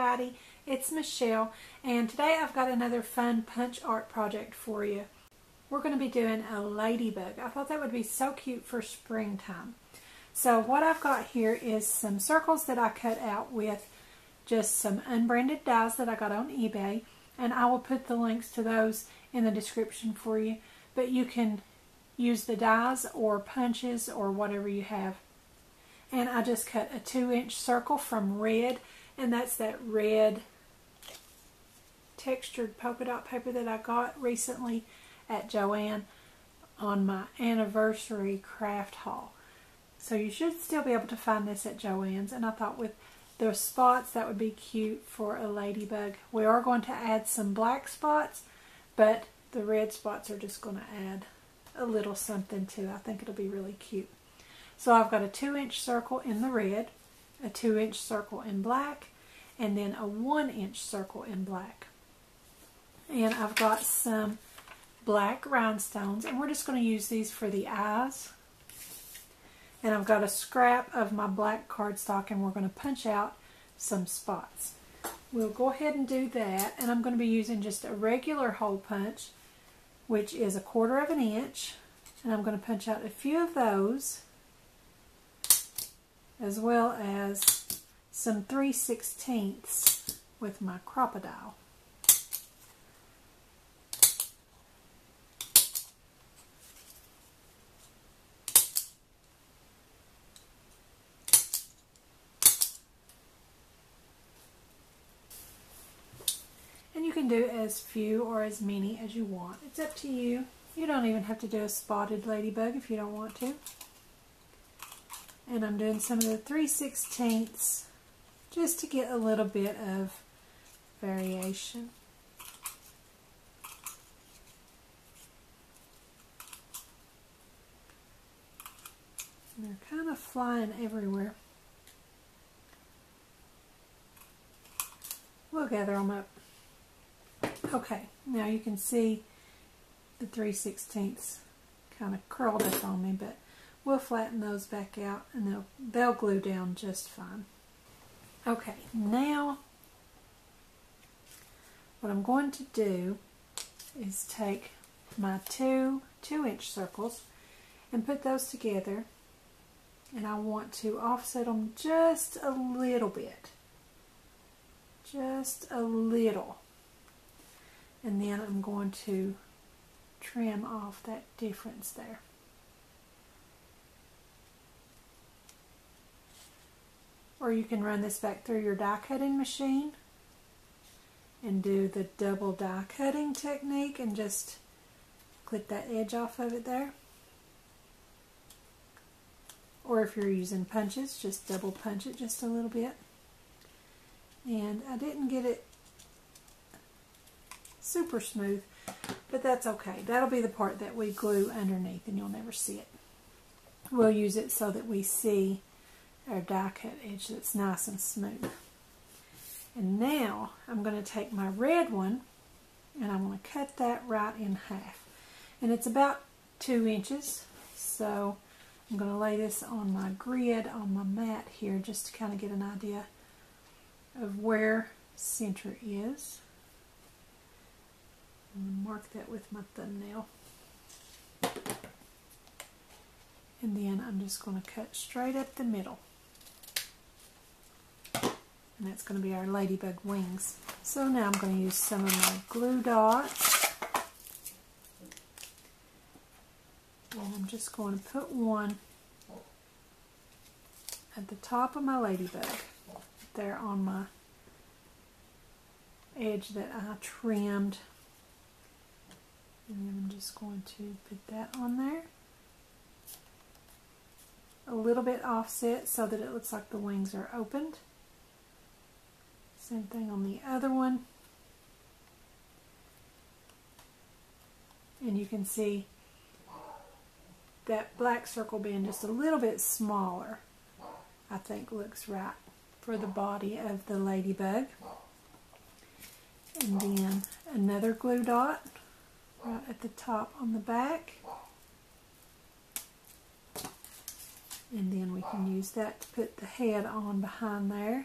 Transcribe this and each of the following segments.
everybody, it's Michelle, and today I've got another fun punch art project for you. We're going to be doing a ladybug. I thought that would be so cute for springtime. So what I've got here is some circles that I cut out with just some unbranded dies that I got on eBay, and I will put the links to those in the description for you, but you can use the dies or punches or whatever you have. And I just cut a 2-inch circle from red, and that's that red textured polka dot paper that I got recently at Jo-Ann on my anniversary craft haul. So you should still be able to find this at Jo-Ann's, and I thought with the spots that would be cute for a ladybug. We are going to add some black spots, but the red spots are just going to add a little something too. I think it'll be really cute. So I've got a 2-inch circle in the red, a 2-inch circle in black, and then a 1-inch circle in black. And I've got some black rhinestones, and we're just going to use these for the eyes. And I've got a scrap of my black cardstock, and we're going to punch out some spots. We'll go ahead and do that, and I'm going to be using just a regular hole punch, which is 1/4 of an inch, and I'm going to punch out a few of those, as well as some 3/16 with my Crop-A-Dile. And you can do as few or as many as you want. It's up to you. You don't even have to do a spotted ladybug if you don't want to. And I'm doing some of the 3/16 just to get a little bit of variation. And they're kind of flying everywhere. We'll gather them up. Okay, now you can see the 3/16 kind of curled up on me, but we'll flatten those back out, and they'll glue down just fine. Okay, now what I'm going to do is take my two 2-inch circles and put those together, and I want to offset them just a little bit. Just a little. And then I'm going to trim off that difference there. Or you can run this back through your die cutting machine and do the double die cutting technique and just clip that edge off of it there. Or if you're using punches, just double punch it just a little bit. And I didn't get it super smooth, but that's okay. That'll be the part that we glue underneath and you'll never see it. We'll use it so that we see our die cut edge that's nice and smooth. And now I'm going to take my red one and I'm going to cut that right in half. And it's about 2 inches, so I'm going to lay this on my grid on my mat here just to kind of get an idea of where center is. I'm going to mark that with my thumbnail. And then I'm just going to cut straight up the middle. And that's going to be our ladybug wings. So now I'm going to use some of my glue dots. And I'm just going to put one at the top of my ladybug. There on my edge that I trimmed. And then I'm just going to put that on there. A little bit offset so that it looks like the wings are opened. Same thing on the other one. And you can see that black circle being just a little bit smaller, I think looks right for the body of the ladybug. And then another glue dot right at the top on the back. And then we can use that to put the head on behind there.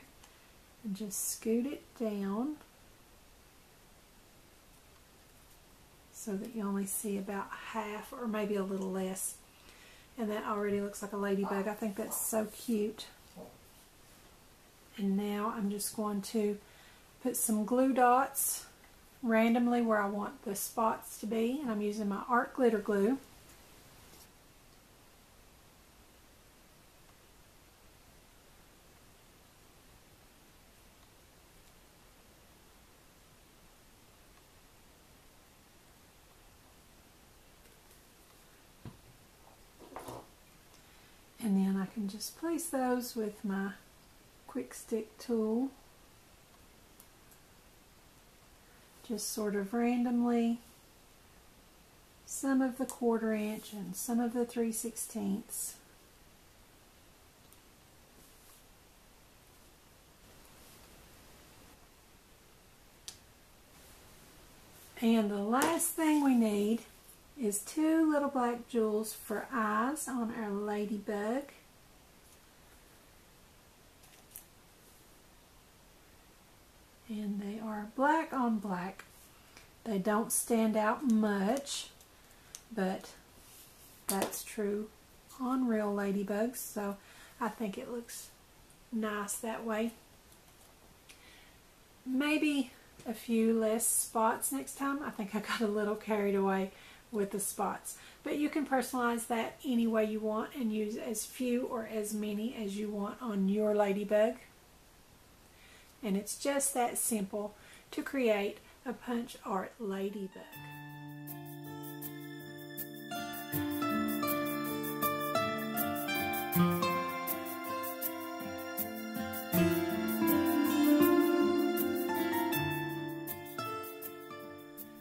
and just scoot it down so that you only see about half or maybe a little less. And that already looks like a ladybug. I think that's so cute. And now I'm just going to put some glue dots randomly where I want the spots to be, and I'm using my art glitter glue. And then I can just place those with my QuickStik tool, just sort of randomly, some of the 1/4" and some of the 3/16. And the last thing we need is 2 little black jewels for eyes on our ladybug. And they are black on black. They don't stand out much, but that's true on real ladybugs, so I think it looks nice that way. Maybe a few less spots next time. I think I got a little carried away with the spots, but you can personalize that any way you want and use as few or as many as you want on your ladybug. And it's just that simple to create a punch art ladybug.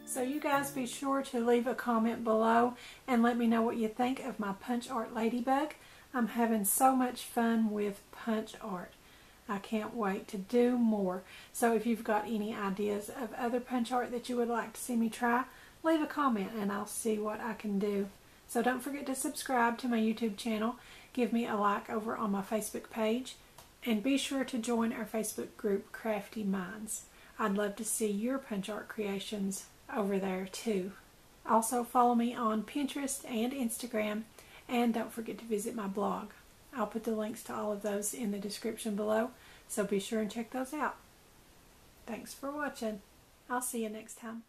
So you guys be sure to leave a comment below and let me know what you think of my punch art ladybug. I'm having so much fun with punch art. I can't wait to do more. So if you've got any ideas of other punch art that you would like to see me try, leave a comment and I'll see what I can do. So don't forget to subscribe to my YouTube channel, give me a like over on my Facebook page, and be sure to join our Facebook group, Crafty Minds. I'd love to see your punch art creations over there too. Also follow me on Pinterest and Instagram, and don't forget to visit my blog. I'll put the links to all of those in the description below, so be sure and check those out. Thanks for watching. I'll see you next time.